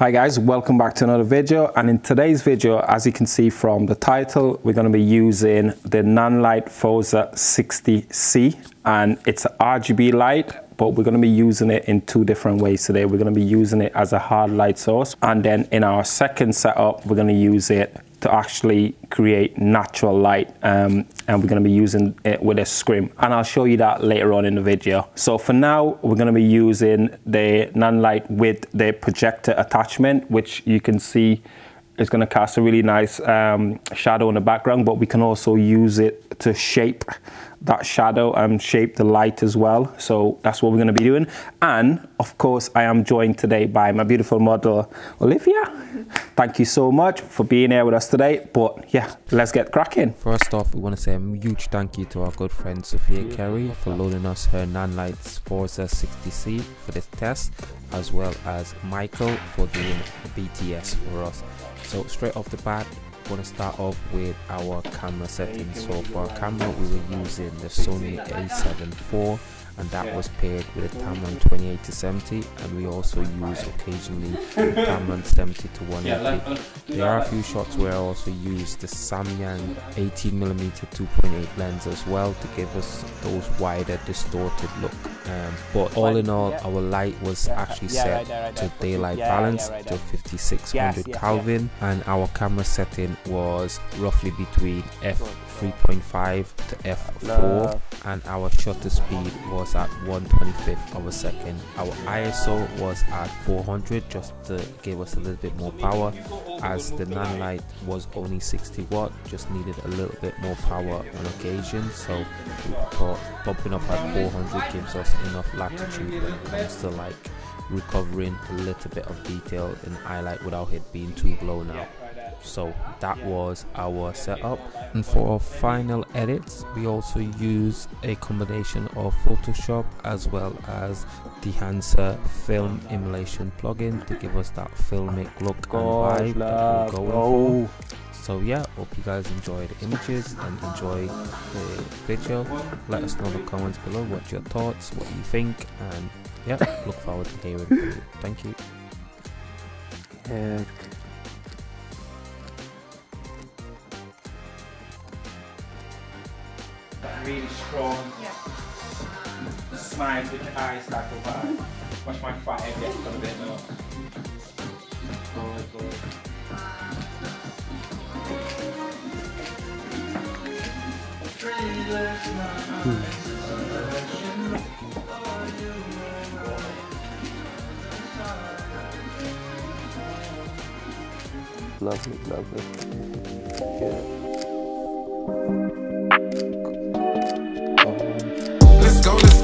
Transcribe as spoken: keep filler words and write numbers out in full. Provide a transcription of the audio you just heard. Hi guys, welcome back to another video, and in today's video, as you can see from the title, we're going to be using the Nanlite Forza sixty C, and it's an R G B light, but we're going to be using it in two different ways today. We're going to be using it as a hard light source, and then in our second setup we're going to use it to actually create natural light, um, and we're gonna be using it with a scrim, and I'll show you that later on in the video. So for now, we're gonna be using the Nanlite with the projector attachment, which you can see is gonna cast a really nice um, shadow in the background, but we can also use it to shape that shadow and shape the light as well. So that's what we're gonna be doing. And of course, I am joined today by my beautiful model, Olivia. Thank you so much for being here with us today. But yeah, let's get cracking. First off, we wanna say a huge thank you to our good friend, Sophia Carey, for loaning us her Nanlite Forza sixty C for this test, as well as Michael for doing the B T S for us. So straight off the bat, we're going to start off with our camera settings. So for our camera, we were using the Sony a seven four, and that was paired with a Tamron twenty-eight to seventy, and we also use occasionally the Tamron seventy to one eighty. There are a few shots where I also use the Samyang eighteen millimeter two point eight lens as well to give us those wider distorted look. Um, but all in all, our light was actually set to daylight balance to fifty-six hundred Kelvin, and our camera setting was roughly between f three point five to f four, and our shutter speed was at one twenty-fifth of a second. Our I S O was at four hundred, just to give us a little bit more power, as the Nanlite was only sixty watt, just needed a little bit more power on occasion. So we thought bumping up at four hundred gives us enough latitude when it comes to like recovering a little bit of detail in highlight without it being too blown out. So that was our setup, and for our final edits we also use a combination of Photoshop as well as the Hansa Film Emulation plugin to give us that filmic look God and vibe that we're going for. So yeah, hope you guys enjoy the images and enjoy the video. Let us know in the comments below what your thoughts, what you think, and yeah, look forward to hearing from you. Thank you. Yeah. Really strong, yeah. Smile with your eyes like a vibe. Watch my fat head get a bit more. Good, good. Mm. Lovely, lovely. Yeah. Let's go.